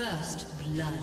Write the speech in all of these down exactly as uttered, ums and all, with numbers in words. First blood.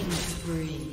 Killing spree.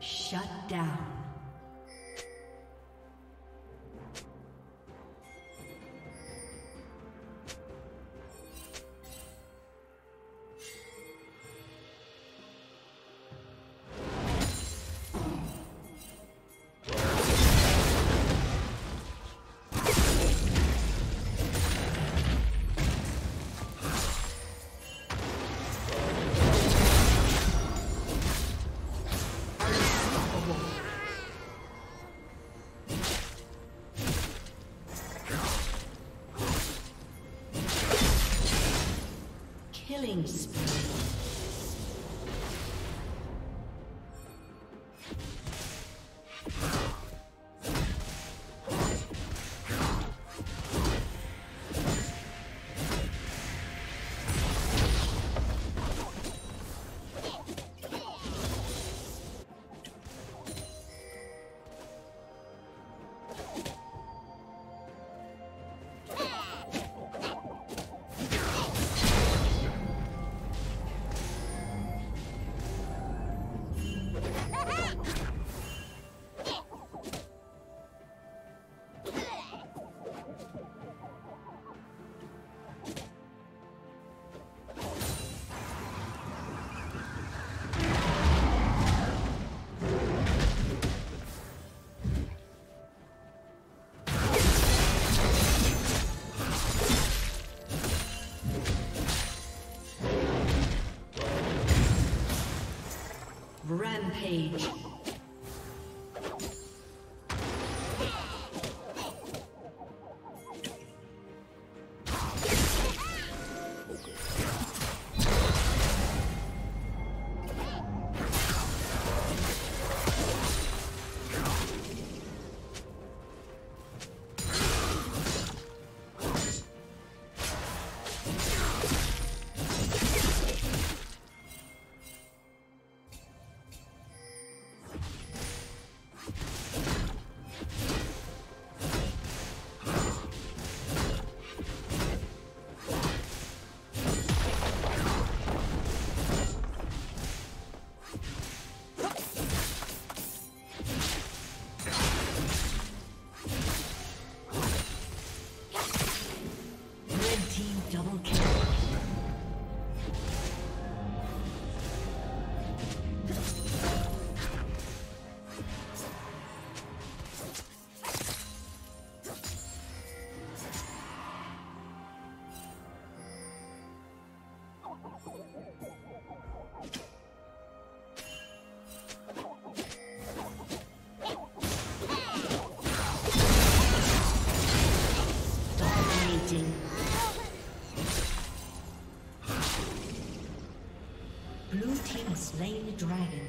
Shut down. Killing spree. Rampage. Slain the dragon.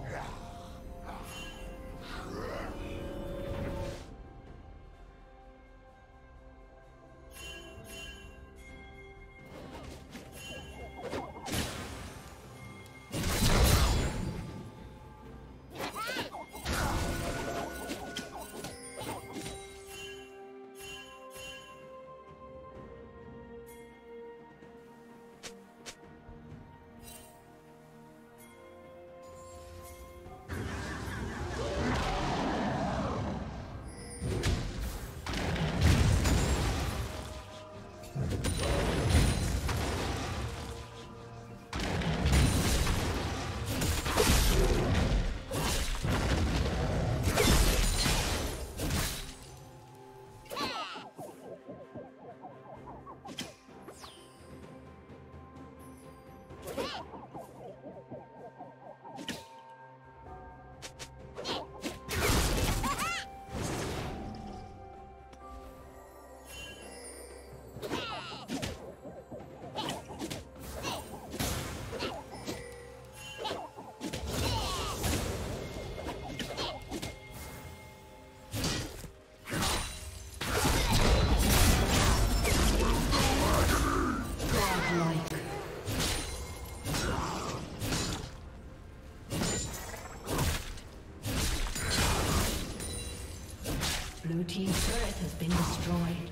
Blue team's turret has been destroyed.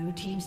Blue team's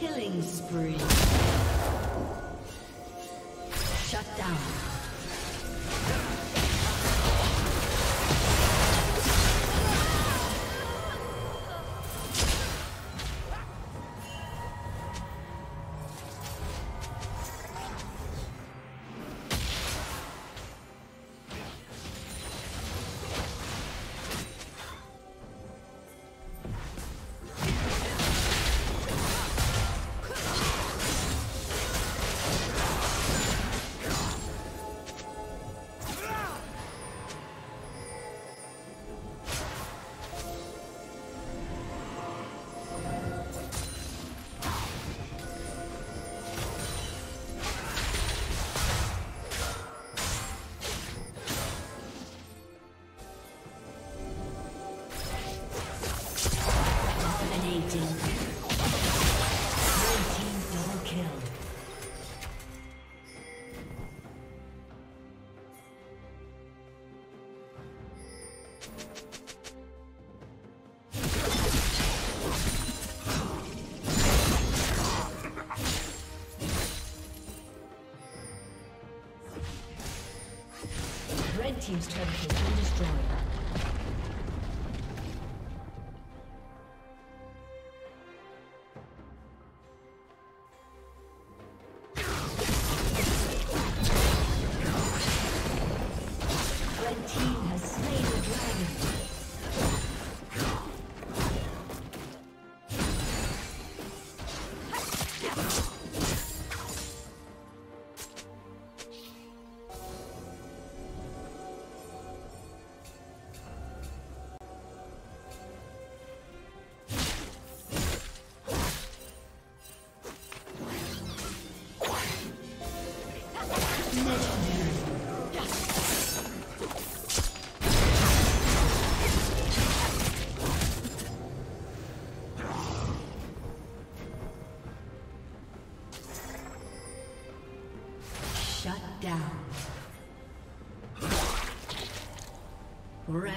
Killing spree. Shut down. Team's turret has been destroyed. down.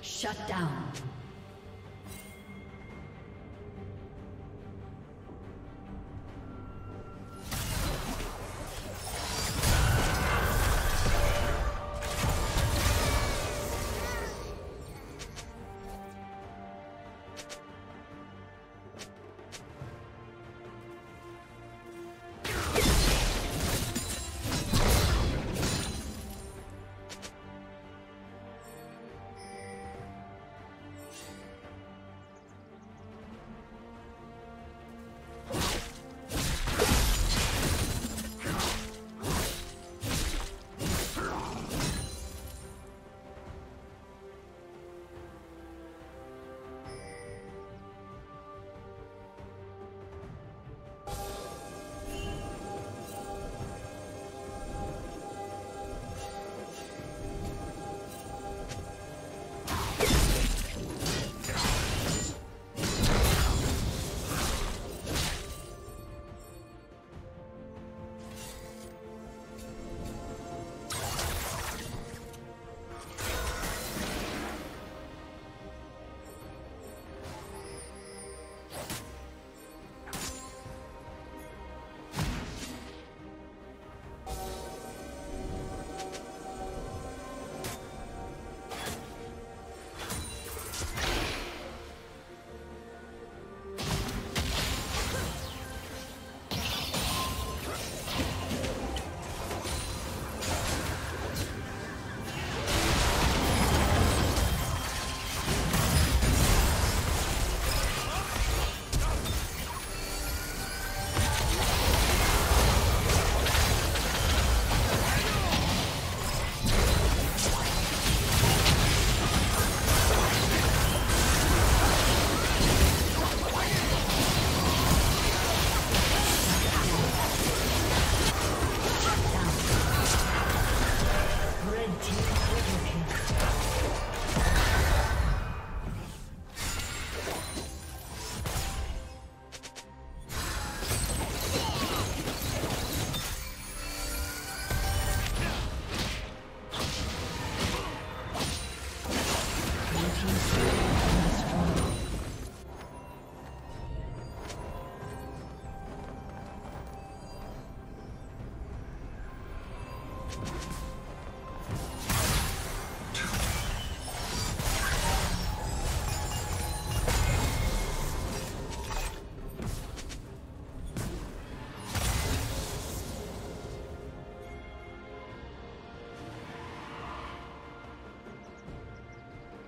Shut down.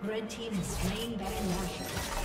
Red team is slain by Baron Nashor.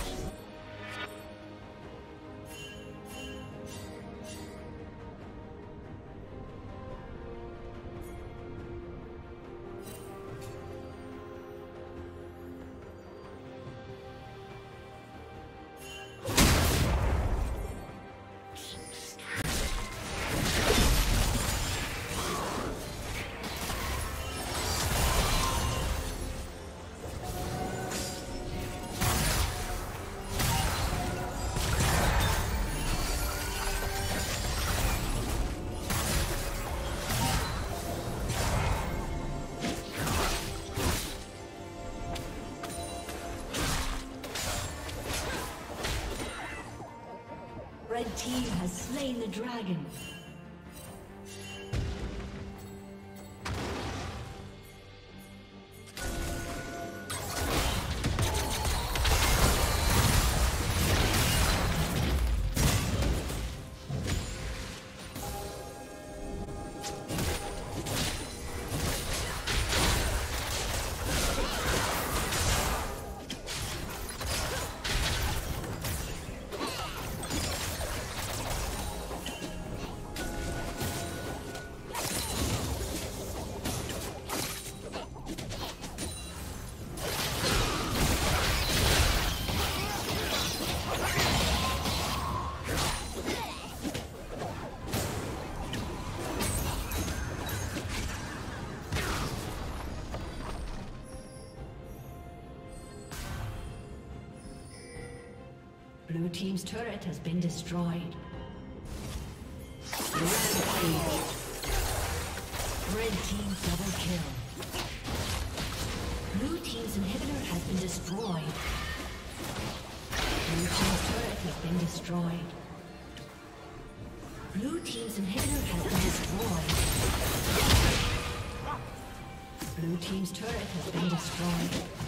Red team has slain the dragon. Blue team's turret has been destroyed. Rampage. Red team double kill. Blue team's inhibitor has been destroyed. Blue team's turret has been destroyed. Blue team's inhibitor has been destroyed. Blue team's turret has been destroyed.